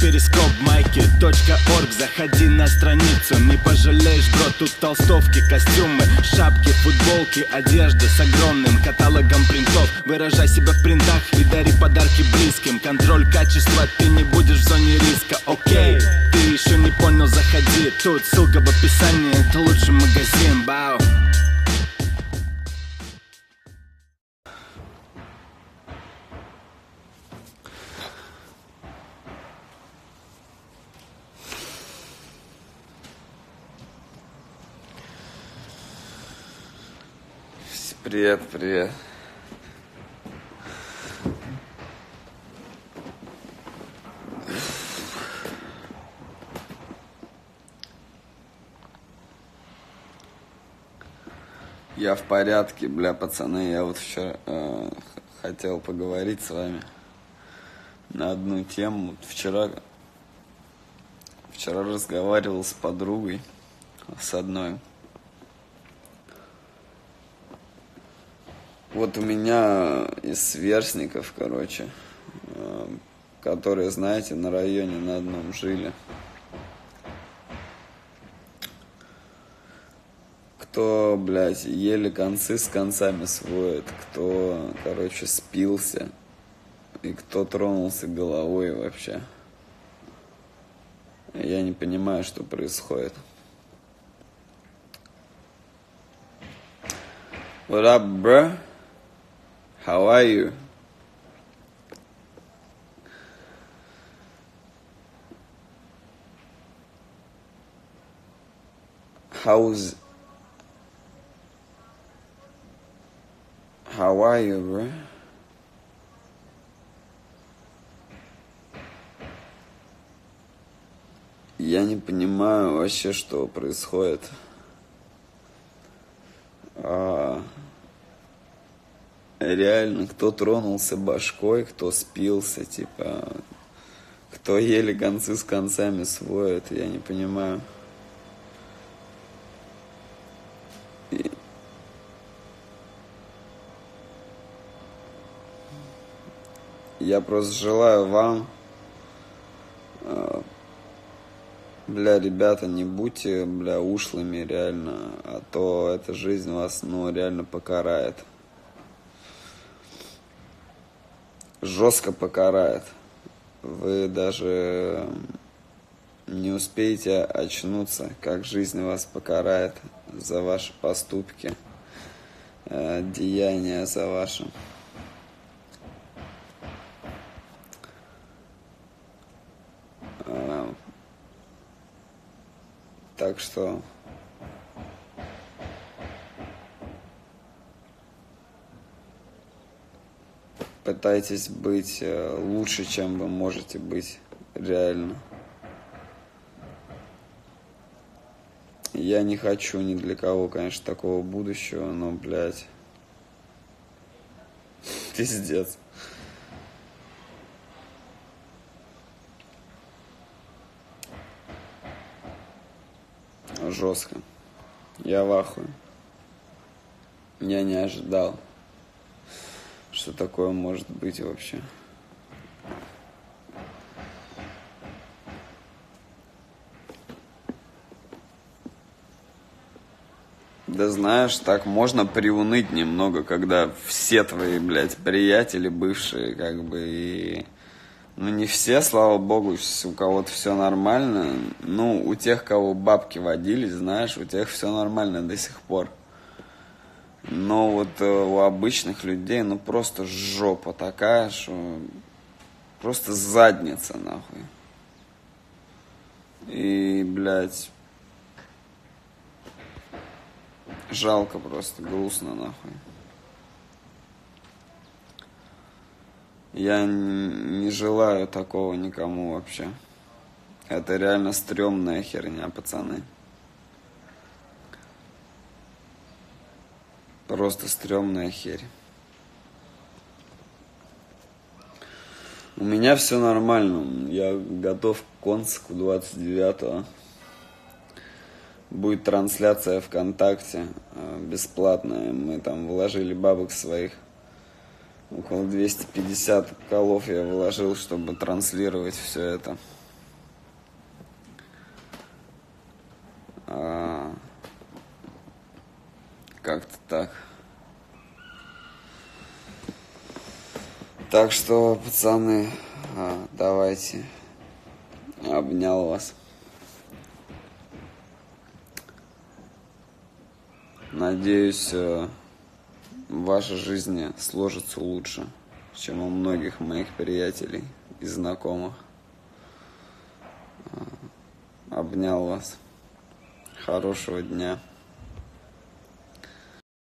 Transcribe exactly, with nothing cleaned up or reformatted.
Перископ майки точка орг. Заходи на страницу, не пожалеешь, бро. Тут толстовки, костюмы, шапки, футболки, одежда с огромным каталогом принтов. Выражай себя в принтах и дари подарки близким. Контроль качества, ты не будешь в зоне риска. Окей, ты еще не понял, заходи. Тут ссылка в описании, это лучший магазин. Бау. Привет, привет. Я в порядке, бля, пацаны. Я вот вчера э, хотел поговорить с вами на одну тему. Вчера, вчера разговаривал с подругой, с одной. Вот у меня из сверстников, короче, э, которые, знаете, на районе на одном жили. Кто, блядь, еле концы с концами сводит, кто, короче, спился и кто тронулся головой вообще. Я не понимаю, что происходит. What up, bro? How are you? How's... How are you, bro? Я не понимаю вообще, что происходит. А... Реально, кто тронулся башкой, кто спился, типа, кто еле концы с концами сводит, я не понимаю. И... Я просто желаю вам, бля, ребята, не будьте, бля, ушлыми, реально, а то эта жизнь вас, ну, реально покарает. Жестко покарает. Вы даже не успеете очнуться, как жизнь вас покарает за ваши поступки, деяния за ваши. Так что... Пытайтесь быть лучше, чем вы можете быть реально. Я не хочу ни для кого, конечно, такого будущего, но, блядь, пиздец. Жестко. Я в ахуе. Я не ожидал. Что такое может быть вообще? Да знаешь, так можно приуныть немного, когда все твои, блядь, приятели бывшие, как бы, и... Ну, не все, слава богу, у кого-то все нормально. Ну, у тех, кого бабки водились, знаешь, у тех все нормально до сих пор. Но вот э, у обычных людей, ну, просто жопа такая, что просто задница, нахуй. И, блядь, жалко просто, грустно, нахуй. Я не желаю такого никому вообще. Это реально стрёмная херня, пацаны. Просто стрёмная херь. У меня все нормально. Я готов к концу двадцать девятого. Будет трансляция ВКонтакте. Бесплатная. Мы там вложили бабок своих. Около двухсот пятидесяти колов я вложил, чтобы транслировать все это. Как-то так. Так что, пацаны, давайте. Обнял вас. Надеюсь, ваша жизнь сложится лучше, чем у многих моих приятелей и знакомых. Обнял вас. Хорошего дня.